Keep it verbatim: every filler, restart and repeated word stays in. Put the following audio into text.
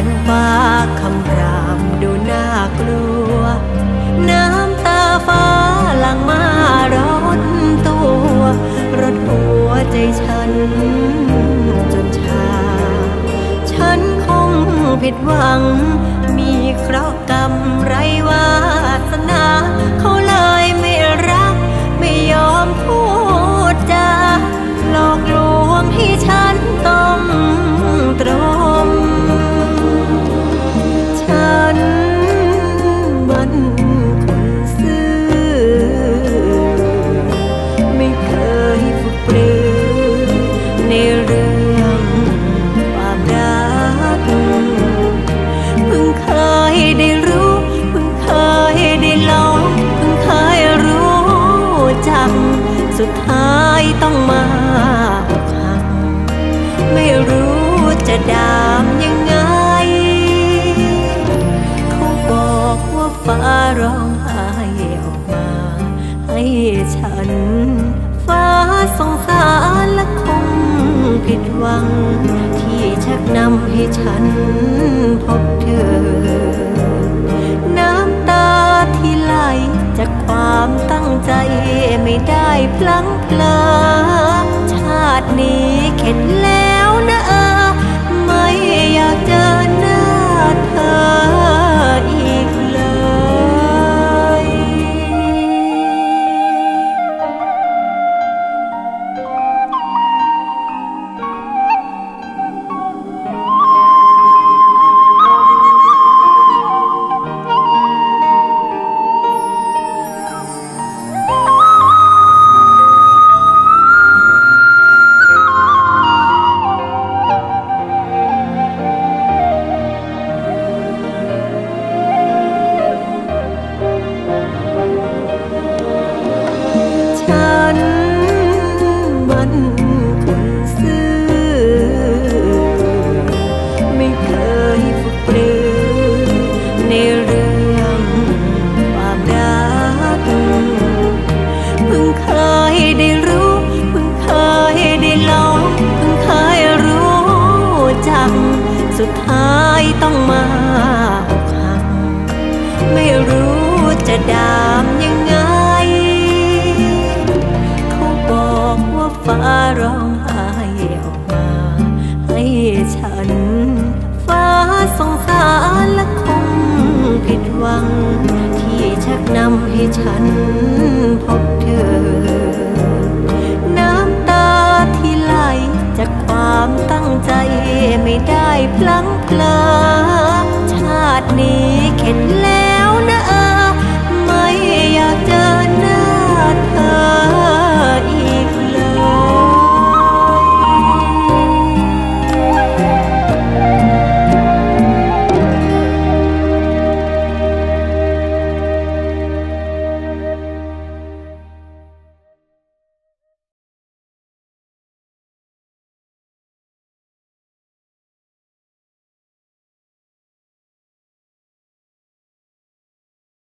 ยงฟ้าคำรามดูน่ากลัวน้ำตาฟ้าหลั่งมาร้อนตัวรดหัวใจฉันจนชาฉันคงผิดหวังมีเคราะห์กรรมไรวาสนาเขาเลยไม่รักไม่ยอมพูดจาหลอกลวงให้ฉันต้องตรมฉันมันคนซื่อไม่เคยฝึกปรือในเรื่องความรักเพิ่งเคยได้รู้เพิ่งเคยได้ลองเพิ่งเคยรู้จักสุดท้ายต้องมาพังไม่รู้จะดามยังไงเขาบอกว่าฟ้าร้องไห้ออกมาให้ฉันฟ้าสงสารและคงผิดหวังที่ชักนำให้ฉันพบเธอน้ำตาที่ไหลจากความตั้งใจไม่ได้พลั้งเผลอชาตินี้เข็ดแล้วนะไม่อยากเจอหน้าเธออีกเลยสุดท้ายต้องมาอกหักไม่รู้จะดามยังไงเขาบอกว่าฟ้าร้องไห้ออกมาให้ฉันฟ้าสงสารและคงผิดหวังที่ชักนำให้ฉันพบเธอน้ำตาที่ไหลจากความตั้งใจไม่ได้พลั้งเผลอชาตินี้เข็ด